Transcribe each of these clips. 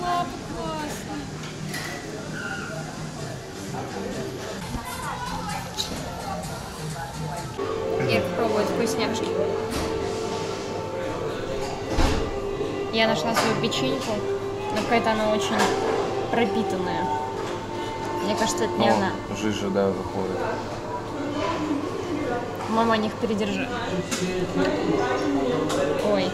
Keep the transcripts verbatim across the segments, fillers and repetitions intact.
Было бы классно. Я попробую вкусняшки. Я нашла свою печеньку, но какая-то она очень пропитанная. Мне кажется, это не О, она. Жижа, да, выходит. Мама, них передержи. Ой.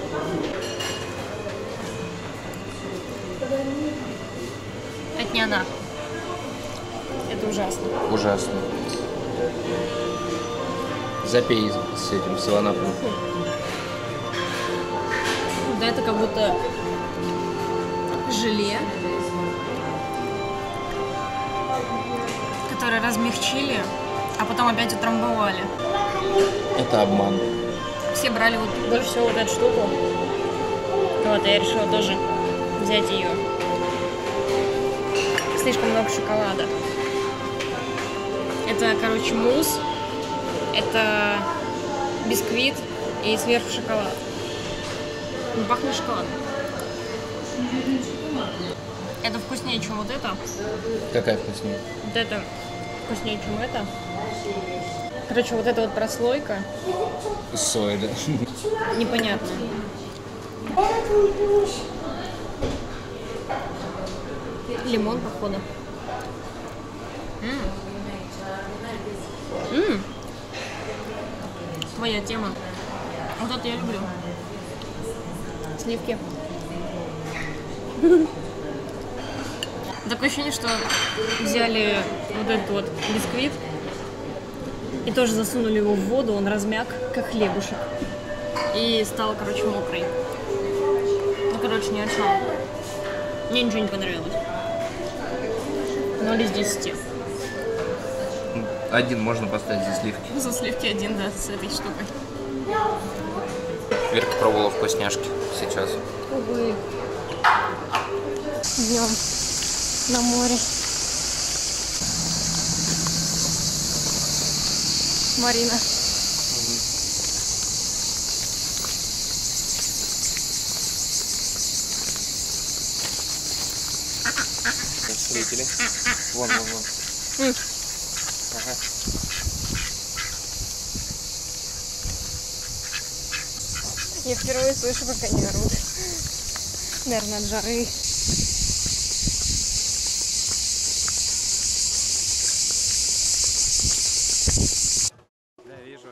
Это не она. Это ужасно. Ужасно. Запей с этим севанапом. Да, это как будто желе, которое размягчили, а потом опять утрамбовали. Это обман. Все брали вот больше всего вот эту штуку. Вот, я решила тоже взять ее. Слишком много шоколада. Это, короче, мусс, это бисквит и сверху шоколад. Пахнет шоколадом. Это вкуснее, чем вот это. Какая вкуснее? Вот это вкуснее, чем это. Короче, вот эта вот прослойка. Сой, да? Непонятно. Лимон, походу. М-м. М-м. Твоя тема. Вот это я люблю. Сливки. Такое ощущение, что взяли вот этот вот бисквит и тоже засунули его в воду, он размяк, как хлебушек. И стал, короче, мокрый. Ну, короче, не отшел. Мне ничего не понравилось. ноль из десяти. Один можно поставить за сливки. За сливки один, да, с этой штукой. Верка пробовала вкусняшки сейчас. Увы. Идем на море. Марина. Встретили. Вон, вон, вон. Ага. Я впервые слышу, как они орут. Наверное, от жары. Да, я вижу.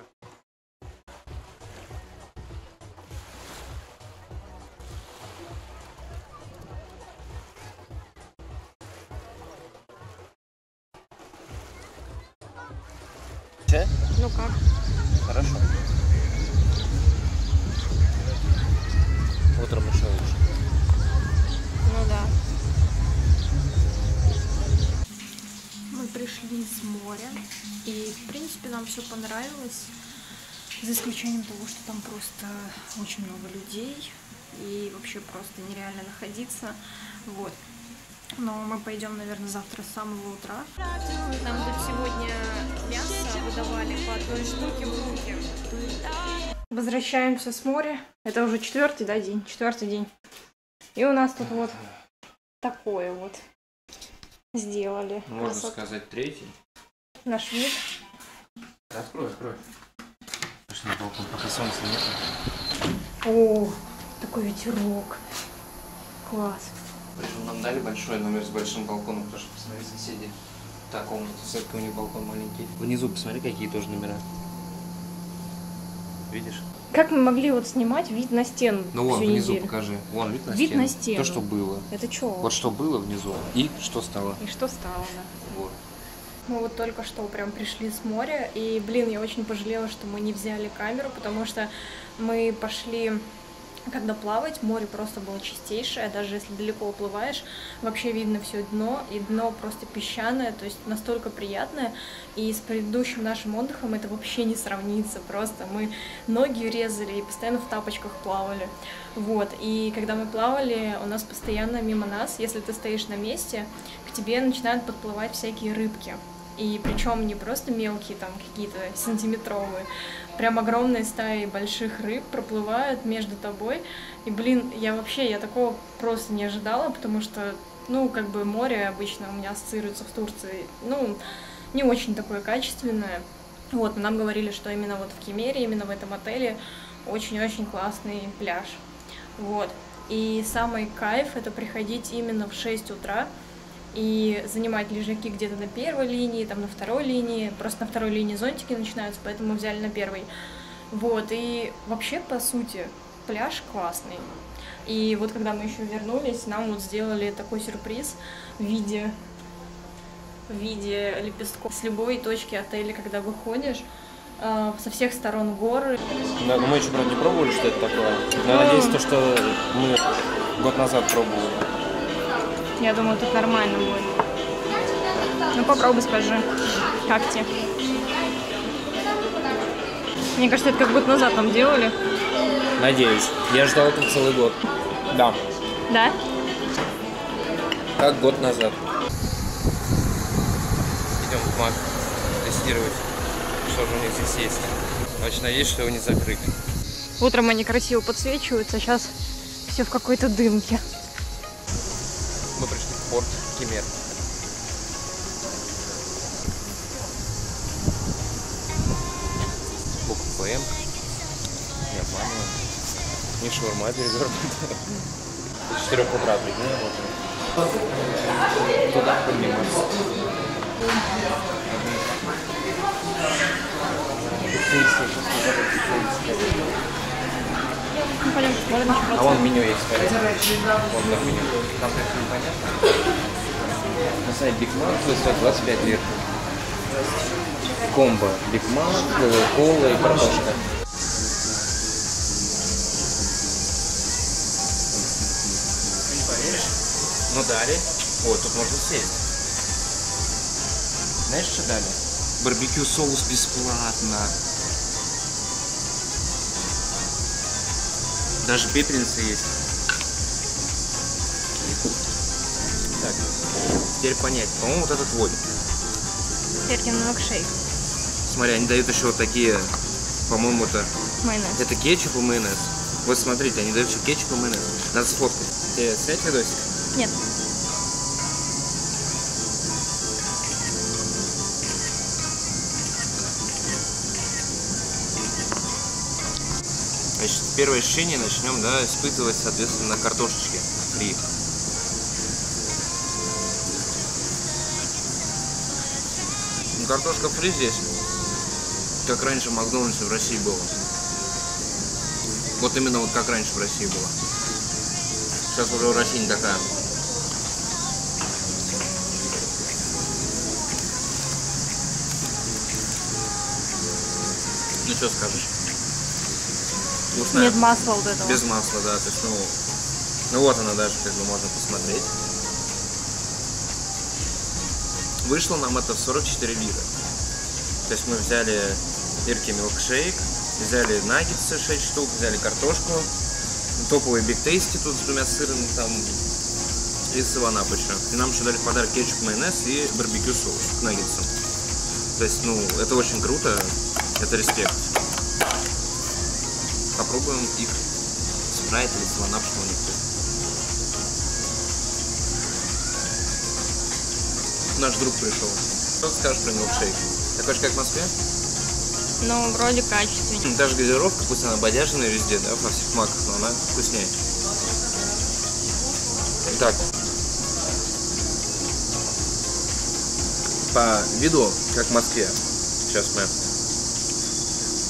Че? Ну как? Хорошо. Утром еще лучше. Ну да. Мы пришли с моря. И, в принципе, нам все понравилось. За исключением того, что там просто очень много людей. И вообще просто нереально находиться. Вот. Но мы пойдем, наверное, завтра с самого утра. Нам тут сегодня мясо выдавали по одной штуке в руки. Возвращаемся с моря. Это уже четвертый, да, день? Четвертый день. И у нас тут вот такое вот сделали. Можно красот. Сказать, третий. Наш вид. Открой, открой. Пошли на балкон, пока солнца нет. О, такой ветерок. Класс. Причем нам дали большой номер с большим балконом, потому что, посмотри, соседи. Та комната, у них балкон маленький. Внизу посмотри, какие тоже номера. Видишь? Как мы могли вот снимать вид на стену? Ну вон, внизу неделю. Покажи. Вон, вид на вид стену. на стену. То, что было. Это что? Вот что было внизу и что стало. И что стало, да. Вот. Мы вот только что прям пришли с моря. И, блин, я очень пожалела, что мы не взяли камеру, потому что мы пошли... Когда плавать, море просто было чистейшее, даже если далеко уплываешь, вообще видно все дно, и дно просто песчаное, то есть настолько приятное, и с предыдущим нашим отдыхом это вообще не сравнится, просто мы ноги резали и постоянно в тапочках плавали, вот, и когда мы плавали, у нас постоянно мимо нас, если ты стоишь на месте, к тебе начинают подплывать всякие рыбки. И причем не просто мелкие там какие-то сантиметровые, прям огромные стаи больших рыб проплывают между тобой. И, блин, я вообще, я такого просто не ожидала, потому что, ну, как бы море обычно у меня ассоциируется в Турции, ну, не очень такое качественное. Вот, но нам говорили, что именно вот в Кемере, именно в этом отеле очень-очень классный пляж. Вот. И самый кайф — это приходить именно в шесть утра и занимать лежаки где-то на первой линии, там на второй линии. Просто на второй линии зонтики начинаются, поэтому мы взяли на первой. Вот, и вообще, по сути, пляж классный. И вот когда мы еще вернулись, нам вот сделали такой сюрприз в виде, в виде лепестков. С любой точки отеля, когда выходишь, со всех сторон горы. Да, но мы еще, правда, не пробовали, что это такое. Я надеюсь, то, что мы год назад пробовали. Я думаю, тут нормально будет. Ну попробуй, скажи, как тебе? Мне кажется, это как год назад нам делали. Надеюсь. Я ждал это целый год. Да. Да? Как год назад. Идем в Мак тестировать, что же у них здесь есть. Очень надеюсь, что его не закрыли. Утром они красиво подсвечиваются, а сейчас все в какой-то дымке. Мы пришли в порт Кемер. Буква П М. Не обманываю. Не шаурма перевернута. До четырёх утра прикинь. Туда поднимаемся. Ну, пойдем, пойдем, а вон меню есть, смотрите. Вон там меню. Там как-то непонятно. На сайте Биг Мак стоит двадцать пять лир. Комбо. Биг Мак, кола и картошка. Ты не поверишь? Ну дали. О, тут можно сесть. Знаешь, что дали? Барбекю соус бесплатно. Даже пепельница есть. Так, теперь понять. По-моему, вот этот водик. Теперь немного шейк. Смотри, они дают еще вот такие, по-моему, это... майонез. Это кетчуп и майонез. Вот смотрите, они дают еще кетчуп и майонез. Надо сфоткать. Тебе снять видосик? Нет. Значит, первое ощущение начнем, да, испытывать, соответственно, на картошечке фри. Ну, картошка фри здесь, как раньше в Макдональдсе в России было. Вот именно вот как раньше в России было. Сейчас уже в России не такая. Ну, что скажешь? Вкусная. Нет масла вот этого. Без масла, да. То есть, ну, ну вот она даже, как бы можно посмотреть. Вышло нам это в сорок четыре лира. То есть мы взяли ирки милкшейк, взяли наггетсы шесть штук, взяли картошку, топовые биг тейсти тут с двумя сырами там и севенап еще. И нам еще дали в подарок кетчуп, майонез и барбекю соус к наггетсам. То есть, ну, это очень круто, это респект. Попробуем их спрайт или слонап, что у них тут. Наш друг пришел. Что ты скажешь про милкшейк? Такой же, как в Москве? Ну, вроде качественнее. Даже газировка, пусть она бодяжная везде, да, во всех маках, но она вкуснее. Итак. По виду, как в Москве. Сейчас мы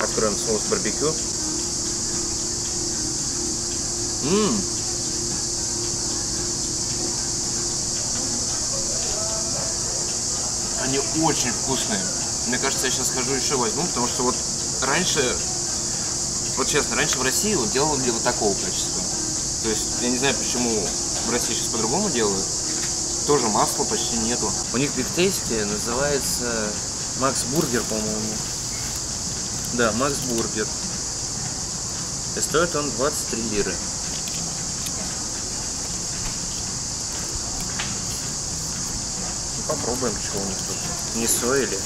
откроем соус барбекю. Ммм. Они очень вкусные. Мне кажется, я сейчас схожу еще возьму, потому что вот раньше, вот честно, раньше в России вот делали вот такого качества. То есть я не знаю, почему в России сейчас по-другому делают. Тоже масла почти нету. У них бифтейсти называется Макс Бургер, по-моему. Да, Макс Бургер. И стоит он двадцать три лиры. Попробуем, что у них тут. Не соили.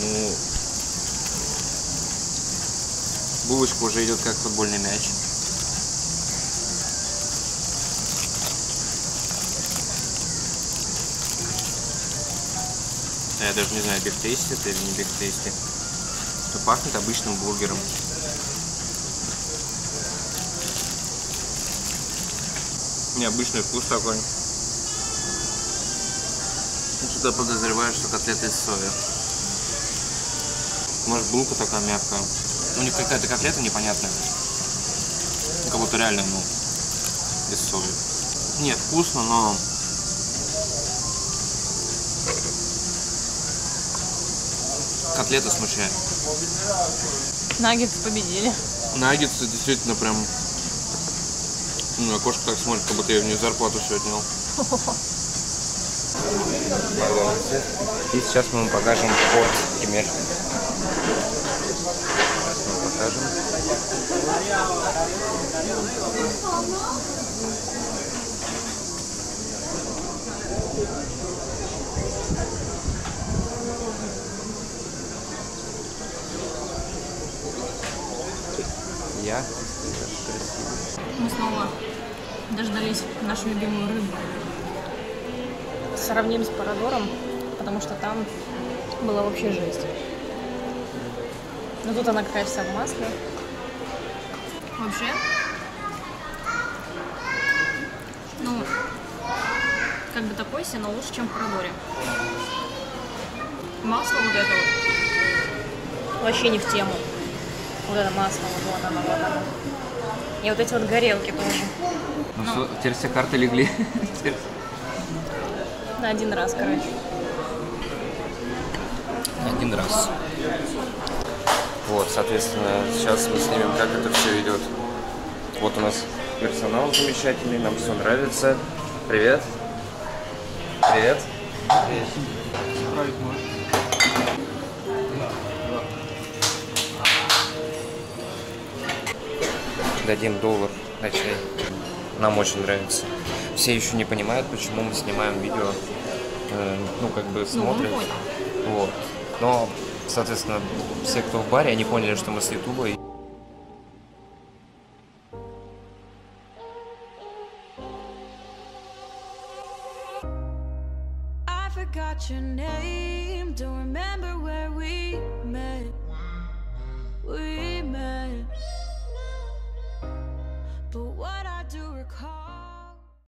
Ну, булочка уже идет как футбольный мяч. Я даже не знаю, биг-тейст это или не биг-тейст. Но пахнет обычным бургером. Необычный вкус такой. Что-то подозреваю, что котлеты из сои. Может, булка такая мягкая. У них какая-то котлета непонятная. Как будто реально, ну, без соли. Нет, вкусно, но... котлета смущает. Наггетсы победили. Наггетсы действительно прям... Ну, окошко так смотрит, как будто я в нее зарплату все отнял. И сейчас мы вам покажем порт-пример. Покажем. Я. Мы снова дождались нашу любимую рыбу. Сравним с Парадором, потому что там была вообще жесть. Но тут она какая-то вся в масле. Вообще, ну, как бы такой себе, но лучше, чем в Парадоре. Масло вот это вот вообще не в тему. Вот это масло, вот, вот оно, вот оно. И вот эти вот горелки тоже. Ну, ну. Что, теперь все карты легли. На один раз, короче. Один раз. Вот, соответственно, сейчас мы снимем, как это все идет. Вот у нас персонал замечательный, нам все нравится. Привет. Привет. Привет. Дадим доллар на чай. Нам очень нравится. Все еще не понимают, почему мы снимаем видео, э, ну, как бы смотрят. Ну, вот. Но, соответственно, все, кто в баре, они поняли, что мы с Ютуба.